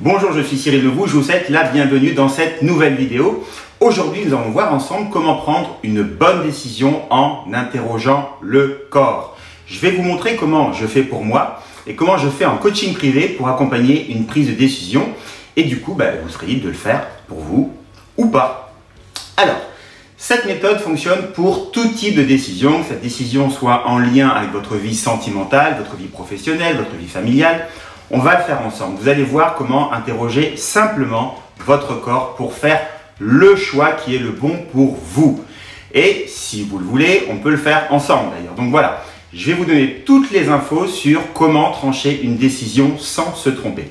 Bonjour, je suis Cyrille Novou, je vous souhaite la bienvenue dans cette nouvelle vidéo. Aujourd'hui, nous allons voir ensemble comment prendre une bonne décision en interrogeant le corps. Je vais vous montrer comment je fais pour moi et comment je fais en coaching privé pour accompagner une prise de décision. Et du coup, vous serez libre de le faire pour vous ou pas. Alors, cette méthode fonctionne pour tout type de décision, que cette décision soit en lien avec votre vie sentimentale, votre vie professionnelle, votre vie familiale. On va le faire ensemble. Vous allez voir comment interroger simplement votre corps pour faire le choix qui est le bon pour vous. Et si vous le voulez, on peut le faire ensemble d'ailleurs. Donc voilà, je vais vous donner toutes les infos sur comment trancher une décision sans se tromper.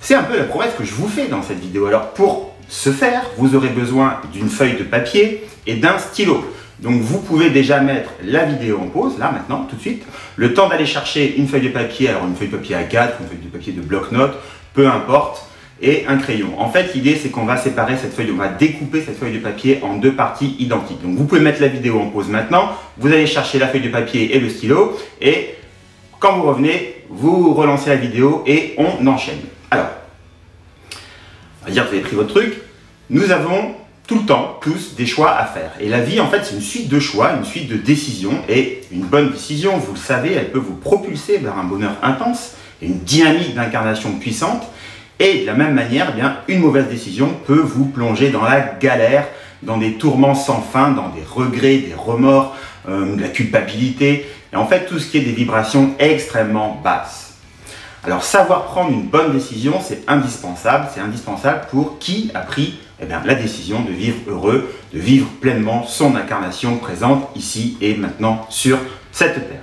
C'est un peu la promesse que je vous fais dans cette vidéo. Alors pour ce faire, vous aurez besoin d'une feuille de papier et d'un stylo. Donc vous pouvez déjà mettre la vidéo en pause, là maintenant, tout de suite. Le temps d'aller chercher une feuille de papier, alors une feuille de papier A4, une feuille de papier de bloc-notes, peu importe, et un crayon. En fait, l'idée c'est qu'on va séparer cette feuille, on va découper cette feuille de papier en deux parties identiques. Donc vous pouvez mettre la vidéo en pause maintenant, vous allez chercher la feuille de papier et le stylo, et quand vous revenez, vous relancez la vidéo et on enchaîne. Alors, on va dire que vous avez pris votre truc, nous avons tout le temps, tous, des choix à faire. Et la vie, en fait, c'est une suite de choix, une suite de décisions. Et une bonne décision, vous le savez, elle peut vous propulser vers un bonheur intense, une dynamique d'incarnation puissante. Et de la même manière, une mauvaise décision peut vous plonger dans la galère, dans des tourments sans fin, dans des regrets, des remords, de la culpabilité. Et en fait, tout ce qui est des vibrations extrêmement basses. Alors, savoir prendre une bonne décision, c'est indispensable. C'est indispensable pour qui a pris la décision de vivre heureux, de vivre pleinement son incarnation présente ici et maintenant sur cette terre.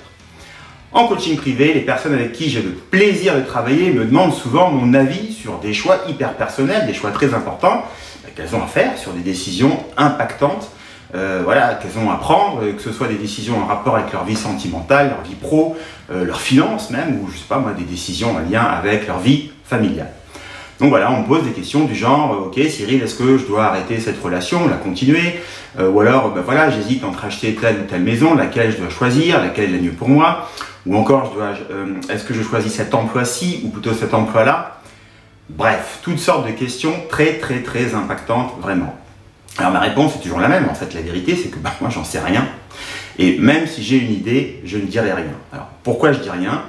En coaching privé, les personnes avec qui j'ai le plaisir de travailler me demandent souvent mon avis sur des choix hyper personnels, des choix très importants qu'elles ont à faire, sur des décisions impactantes qu'elles ont à prendre, que ce soit des décisions en rapport avec leur vie sentimentale, leur vie pro, leurs finances même, ou je sais pas moi, des décisions en lien avec leur vie familiale. Donc voilà, on me pose des questions du genre, ok Cyrille, est-ce que je dois arrêter cette relation, la continuer, ou alors voilà, j'hésite entre acheter telle ou telle maison, laquelle je dois choisir, laquelle est la mieux pour moi, ou encore est-ce que je choisis cet emploi-ci ou plutôt cet emploi-là? Bref, toutes sortes de questions très impactantes vraiment. Alors ma réponse est toujours la même, en fait la vérité c'est que moi j'en sais rien, et même si j'ai une idée, je ne dirai rien. Alors pourquoi je dis rien?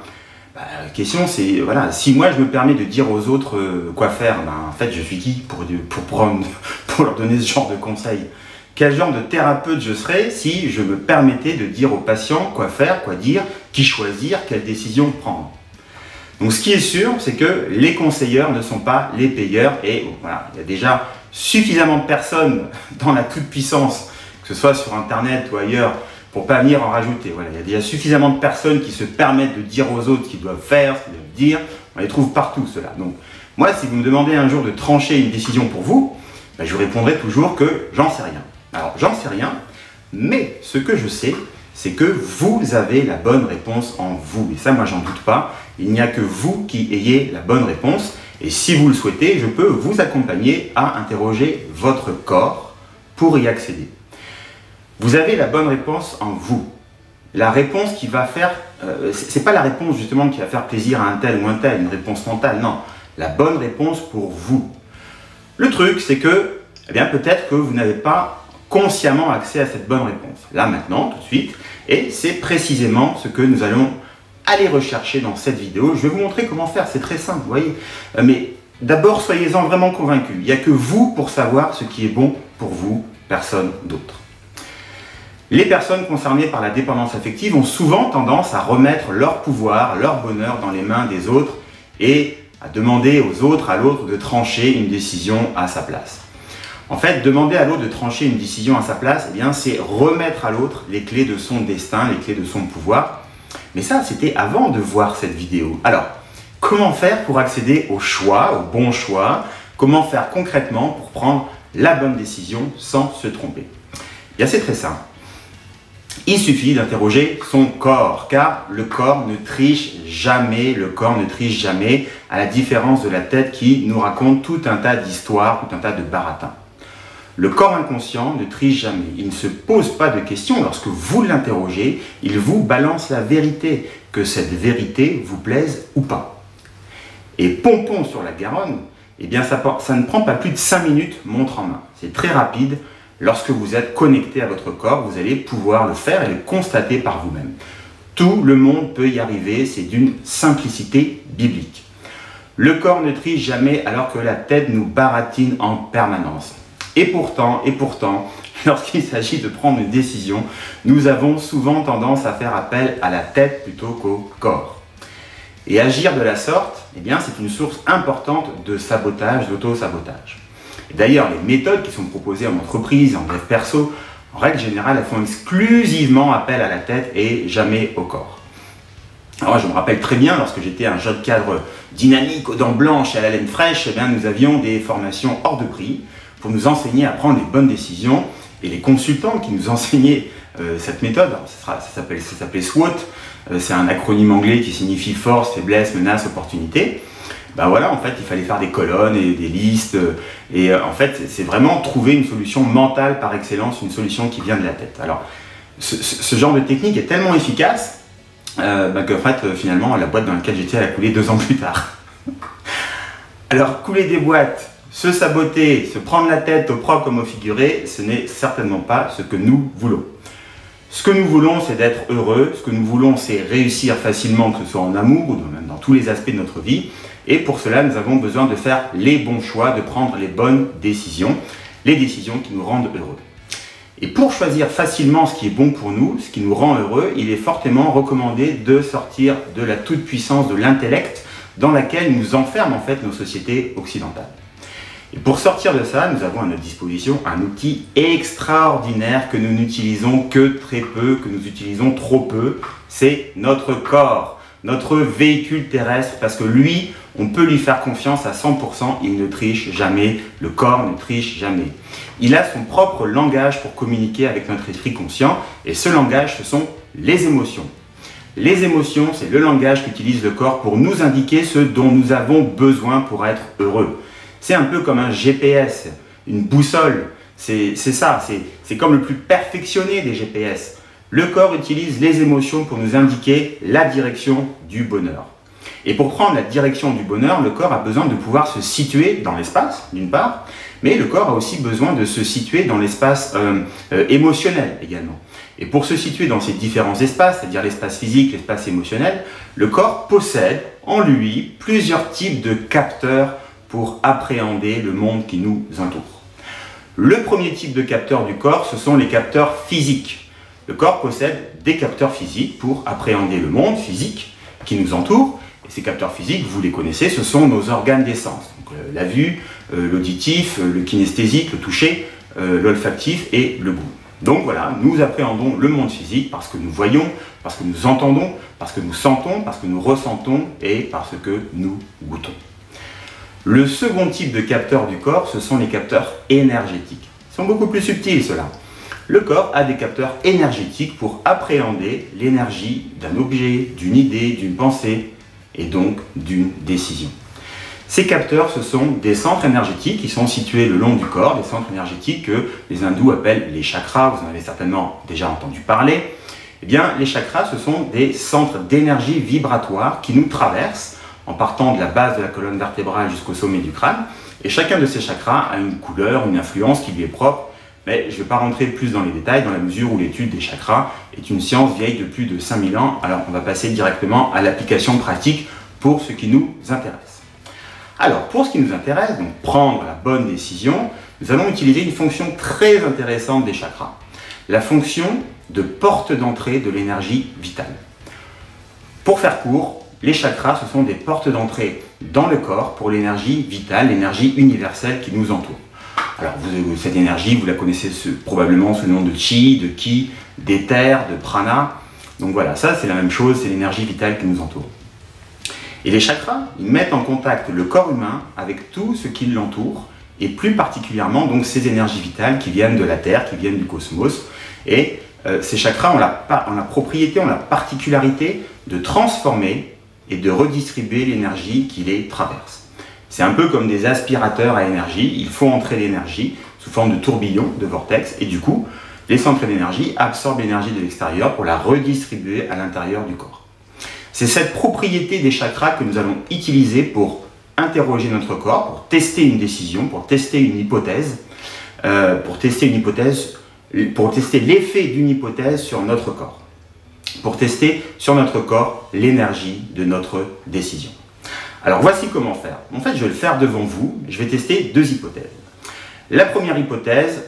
La question c'est, voilà, si moi je me permets de dire aux autres quoi faire, en fait je suis qui pour leur donner ce genre de conseils? Quel genre de thérapeute je serais si je me permettais de dire aux patients quoi faire, quoi dire, qui choisir, quelle décision prendre? Donc ce qui est sûr, c'est que les conseilleurs ne sont pas les payeurs, et voilà, il y a déjà suffisamment de personnes dans la toute-puissance, que ce soit sur internet ou ailleurs, pour pas venir en rajouter. Voilà, il y a déjà suffisamment de personnes qui se permettent de dire aux autres ce qu'ils doivent faire, ce qu'ils doivent dire. On les trouve partout, cela. Donc, moi, si vous me demandez un jour de trancher une décision pour vous, je vous répondrai toujours que j'en sais rien. Alors, j'en sais rien, mais ce que je sais, c'est que vous avez la bonne réponse en vous. Et ça, moi, j'en doute pas. Il n'y a que vous qui ayez la bonne réponse. Et si vous le souhaitez, je peux vous accompagner à interroger votre corps pour y accéder. Vous avez la bonne réponse en vous. La réponse qui va faire... c'est pas la réponse justement qui va faire plaisir à un tel ou un tel, une réponse mentale, non. La bonne réponse pour vous. Le truc, c'est que peut-être que vous n'avez pas consciemment accès à cette bonne réponse. Là, maintenant, tout de suite. Et c'est précisément ce que nous allons aller rechercher dans cette vidéo. Je vais vous montrer comment faire, c'est très simple, vous voyez. Mais d'abord, soyez-en vraiment convaincus. Il n'y a que vous pour savoir ce qui est bon pour vous, personne d'autre. Les personnes concernées par la dépendance affective ont souvent tendance à remettre leur pouvoir, leur bonheur dans les mains des autres et à demander aux autres, à l'autre, de trancher une décision à sa place. En fait, demander à l'autre de trancher une décision à sa place, c'est remettre à l'autre les clés de son destin, les clés de son pouvoir. Mais ça, c'était avant de voir cette vidéo. Alors, comment faire pour accéder au choix, au bon choix? Comment faire concrètement pour prendre la bonne décision sans se tromper? C'est très simple. Il suffit d'interroger son corps, car le corps ne triche jamais, le corps ne triche jamais, à la différence de la tête qui nous raconte tout un tas d'histoires, tout un tas de baratins. Le corps inconscient ne triche jamais, il ne se pose pas de questions. Lorsque vous l'interrogez, il vous balance la vérité, que cette vérité vous plaise ou pas. Et pompons sur la Garonne, eh bien ça ne prend pas plus de 5 minutes montre en main. C'est très rapide. Lorsque vous êtes connecté à votre corps, vous allez pouvoir le faire et le constater par vous-même. Tout le monde peut y arriver, c'est d'une simplicité biblique. Le corps ne triche jamais alors que la tête nous baratine en permanence. Et pourtant, lorsqu'il s'agit de prendre une décision, nous avons souvent tendance à faire appel à la tête plutôt qu'au corps. Et agir de la sorte, eh bien, c'est une source importante de sabotage, d'auto-sabotage. D'ailleurs, les méthodes qui sont proposées en entreprise, en dev perso, en règle générale, elles font exclusivement appel à la tête et jamais au corps. Alors, je me rappelle très bien, lorsque j'étais un jeune cadre dynamique, aux dents blanches et à la laine fraîche, eh bien, nous avions des formations hors de prix pour nous enseigner à prendre les bonnes décisions. Et les consultants qui nous enseignaient cette méthode, ça s'appelait SWOT, c'est un acronyme anglais qui signifie force, faiblesse, menace, opportunité. Ben voilà, en fait, il fallait faire des colonnes et des listes. Et en fait, c'est vraiment trouver une solution mentale par excellence, une solution qui vient de la tête. Alors, ce genre de technique est tellement efficace que en fait, finalement, la boîte dans laquelle j'étais, elle a coulé 2 ans plus tard. Alors, couler des boîtes, se saboter, se prendre la tête au propre comme au figuré, ce n'est certainement pas ce que nous voulons. Ce que nous voulons, c'est d'être heureux. Ce que nous voulons, c'est réussir facilement, que ce soit en amour ou même dans tous les aspects de notre vie. Et pour cela, nous avons besoin de faire les bons choix, de prendre les bonnes décisions, les décisions qui nous rendent heureux. Et pour choisir facilement ce qui est bon pour nous, ce qui nous rend heureux, il est fortement recommandé de sortir de la toute-puissance de l'intellect dans laquelle nous enferment en fait nos sociétés occidentales. Et pour sortir de ça, nous avons à notre disposition un outil extraordinaire que nous n'utilisons que très peu, que nous utilisons trop peu, c'est notre corps, notre véhicule terrestre, parce que lui, on peut lui faire confiance à 100%, il ne triche jamais, le corps ne triche jamais. Il a son propre langage pour communiquer avec notre esprit conscient, et ce langage, ce sont les émotions. Les émotions, c'est le langage qu'utilise le corps pour nous indiquer ce dont nous avons besoin pour être heureux. C'est un peu comme un GPS, une boussole, c'est comme le plus perfectionné des GPS. Le corps utilise les émotions pour nous indiquer la direction du bonheur. Et pour prendre la direction du bonheur, le corps a besoin de pouvoir se situer dans l'espace, d'une part, mais le corps a aussi besoin de se situer dans l'espace émotionnel également. Et pour se situer dans ces différents espaces, c'est-à-dire l'espace physique, l'espace émotionnel, le corps possède en lui plusieurs types de capteurs pour appréhender le monde qui nous entoure. Le premier type de capteurs du corps, ce sont les capteurs physiques. Le corps possède des capteurs physiques pour appréhender le monde physique qui nous entoure. Et ces capteurs physiques, vous les connaissez, ce sont nos organes des sens. Donc, la vue, l'auditif, le kinesthésique, le toucher, l'olfactif et le goût. Donc voilà, nous appréhendons le monde physique parce que nous voyons, parce que nous entendons, parce que nous sentons, parce que nous ressentons et parce que nous goûtons. Le second type de capteurs du corps, ce sont les capteurs énergétiques. Ils sont beaucoup plus subtils, ceux-là. Le corps a des capteurs énergétiques pour appréhender l'énergie d'un objet, d'une idée, d'une pensée et donc d'une décision. Ces capteurs, ce sont des centres énergétiques qui sont situés le long du corps, des centres énergétiques que les hindous appellent les chakras, vous en avez certainement déjà entendu parler. Eh bien, les chakras, ce sont des centres d'énergie vibratoire qui nous traversent en partant de la base de la colonne vertébrale jusqu'au sommet du crâne. Et chacun de ces chakras a une couleur, une influence qui lui est propre. Mais je ne vais pas rentrer plus dans les détails, dans la mesure où l'étude des chakras est une science vieille de plus de 5000 ans. Alors, on va passer directement à l'application pratique pour ce qui nous intéresse. Alors, pour ce qui nous intéresse, donc prendre la bonne décision, nous allons utiliser une fonction très intéressante des chakras. La fonction de porte d'entrée de l'énergie vitale. Pour faire court, les chakras, ce sont des portes d'entrée dans le corps pour l'énergie vitale, l'énergie universelle qui nous entoure. Alors, cette énergie, vous la connaissez probablement sous le nom de chi, de ki, d'éther, de prana. Donc voilà, ça c'est la même chose, c'est l'énergie vitale qui nous entoure. Et les chakras, ils mettent en contact le corps humain avec tout ce qui l'entoure, et plus particulièrement donc ces énergies vitales qui viennent de la Terre, qui viennent du cosmos. Et ces chakras ont la propriété, ont la particularité de transformer et de redistribuer l'énergie qui les traverse. C'est un peu comme des aspirateurs à énergie, il faut entrer l'énergie sous forme de tourbillon, de vortex, et du coup, les centres d'énergie absorbent l'énergie de l'extérieur pour la redistribuer à l'intérieur du corps. C'est cette propriété des chakras que nous allons utiliser pour interroger notre corps pour tester une décision, pour tester une hypothèse, pour tester l'effet d'une hypothèse sur notre corps, pour tester sur notre corps l'énergie de notre décision. Alors voici comment faire. En fait, je vais le faire devant vous. Je vais tester deux hypothèses. La première hypothèse,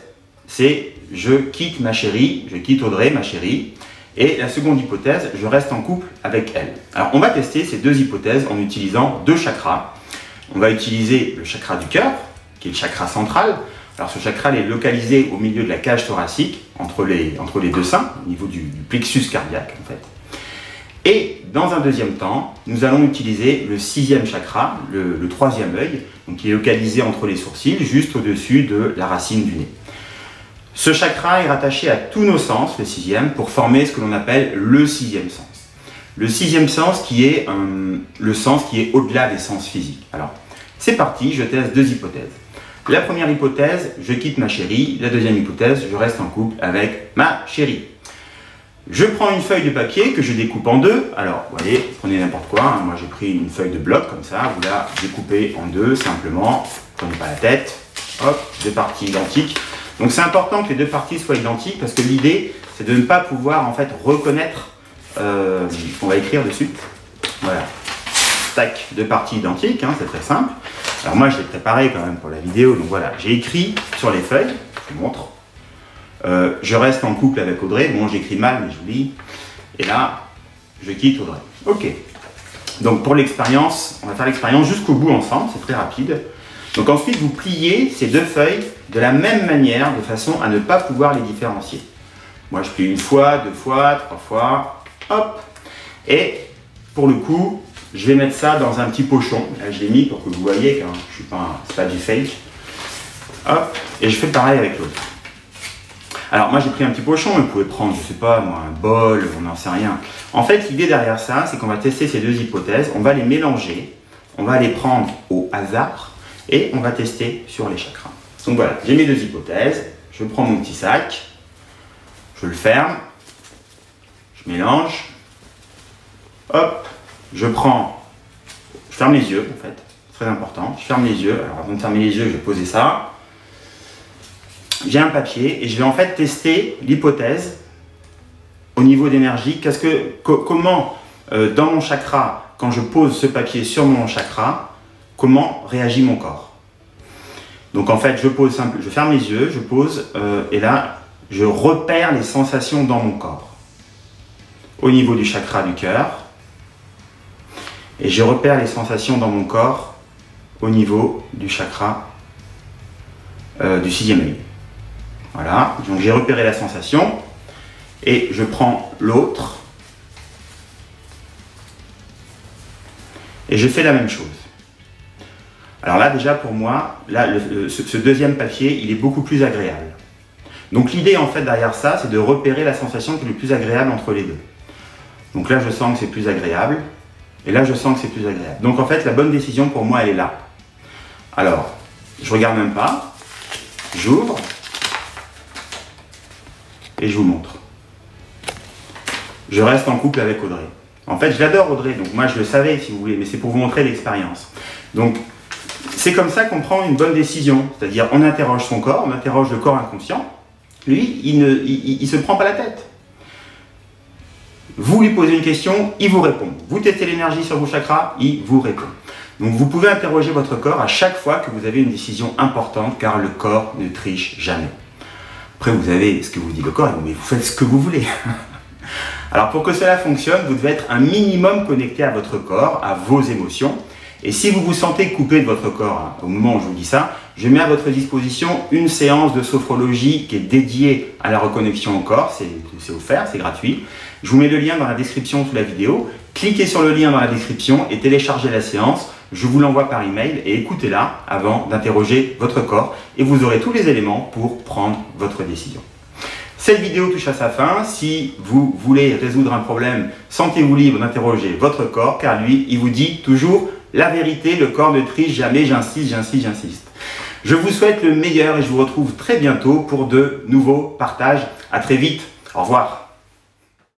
c'est je quitte ma chérie, je quitte Audrey, ma chérie. Et la seconde hypothèse, je reste en couple avec elle. Alors on va tester ces deux hypothèses en utilisant deux chakras. On va utiliser le chakra du cœur, qui est le chakra central. Alors ce chakra est localisé au milieu de la cage thoracique, entre les deux seins, au niveau du plexus cardiaque en fait. Et dans un deuxième temps, nous allons utiliser le sixième chakra, le troisième œil, donc qui est localisé entre les sourcils, juste au-dessus de la racine du nez. Ce chakra est rattaché à tous nos sens, le sixième, pour former ce que l'on appelle le sixième sens. Le sixième sens qui est le sens qui est au-delà des sens physiques. Alors, c'est parti, je teste deux hypothèses. La première hypothèse, je quitte ma chérie. La deuxième hypothèse, je reste en couple avec ma chérie. Je prends une feuille de papier que je découpe en deux. Alors, vous voyez, prenez n'importe quoi. Hein. Moi, j'ai pris une feuille de bloc comme ça. Vous la découpez en deux, simplement. Prenez pas la tête. Hop, deux parties identiques. Donc, c'est important que les deux parties soient identiques parce que l'idée, c'est de ne pas pouvoir, en fait, reconnaître ce qu'on va écrire dessus. Voilà. Tac, deux parties identiques. Hein, c'est très simple. Alors, moi, je l'ai préparé quand même pour la vidéo. Donc, voilà, j'ai écrit sur les feuilles. Je vous montre. Je reste en couple avec Audrey. Bon, j'écris mal, mais je vous lis. Et là, je quitte Audrey. Ok. Donc, pour l'expérience, on va faire l'expérience jusqu'au bout ensemble. C'est très rapide. Donc, ensuite, vous pliez ces deux feuilles de la même manière, de façon à ne pas pouvoir les différencier. Moi, je plie une fois, deux fois, trois fois. Hop. Et pour le coup, je vais mettre ça dans un petit pochon. Là, je l'ai mis pour que vous voyez que c'est pas du fake. Hop. Et je fais pareil avec l'autre. Alors moi j'ai pris un petit pochon, mais vous pouvez prendre, je sais pas moi, un bol, on n'en sait rien. En fait l'idée derrière ça, c'est qu'on va tester ces deux hypothèses, on va les mélanger, on va les prendre au hasard et on va tester sur les chakras. Donc voilà, j'ai mes deux hypothèses, je prends mon petit sac, je le ferme, je mélange, hop, je ferme les yeux en fait, très important, je ferme les yeux, alors avant de fermer les yeux je vais poser ça. J'ai un papier et je vais en fait tester l'hypothèse au niveau d'énergie. Comment dans mon chakra, quand je pose ce papier sur mon chakra, comment réagit mon corps? Donc en fait, je ferme les yeux, je pose et là, je repère les sensations dans mon corps. Au niveau du chakra du cœur. Et je repère les sensations dans mon corps au niveau du chakra du sixième œil. Voilà, donc j'ai repéré la sensation et je prends l'autre et je fais la même chose. Alors là déjà pour moi, là, ce deuxième papier il est beaucoup plus agréable. Donc l'idée en fait derrière ça c'est de repérer la sensation qui est le plus agréable entre les deux. Donc là je sens que c'est plus agréable et là je sens que c'est plus agréable. Donc en fait la bonne décision pour moi elle est là. Alors je regarde même pas, j'ouvre. Et je vous montre. Je reste en couple avec Audrey. En fait, je l'adore Audrey, donc moi je le savais si vous voulez, mais c'est pour vous montrer l'expérience. Donc, c'est comme ça qu'on prend une bonne décision. C'est-à-dire, on interroge son corps, on interroge le corps inconscient. Lui, il se prend pas la tête. Vous lui posez une question, il vous répond. Vous testez l'énergie sur vos chakras, il vous répond. Donc, vous pouvez interroger votre corps à chaque fois que vous avez une décision importante, car le corps ne triche jamais. Après, vous avez ce que vous dit le corps, mais vous faites ce que vous voulez. Alors, pour que cela fonctionne, vous devez être un minimum connecté à votre corps, à vos émotions. Et si vous vous sentez coupé de votre corps, au moment où je vous dis ça, je mets à votre disposition une séance de sophrologie qui est dédiée à la reconnexion au corps. C'est offert, c'est gratuit. Je vous mets le lien dans la description sous la vidéo. Cliquez sur le lien dans la description et téléchargez la séance. Je vous l'envoie par email et écoutez-la avant d'interroger votre corps et vous aurez tous les éléments pour prendre votre décision. Cette vidéo touche à sa fin. Si vous voulez résoudre un problème, sentez-vous libre d'interroger votre corps car lui, il vous dit toujours la vérité, le corps ne triche jamais, j'insiste, j'insiste, j'insiste. Je vous souhaite le meilleur et je vous retrouve très bientôt pour de nouveaux partages. À très vite, au revoir.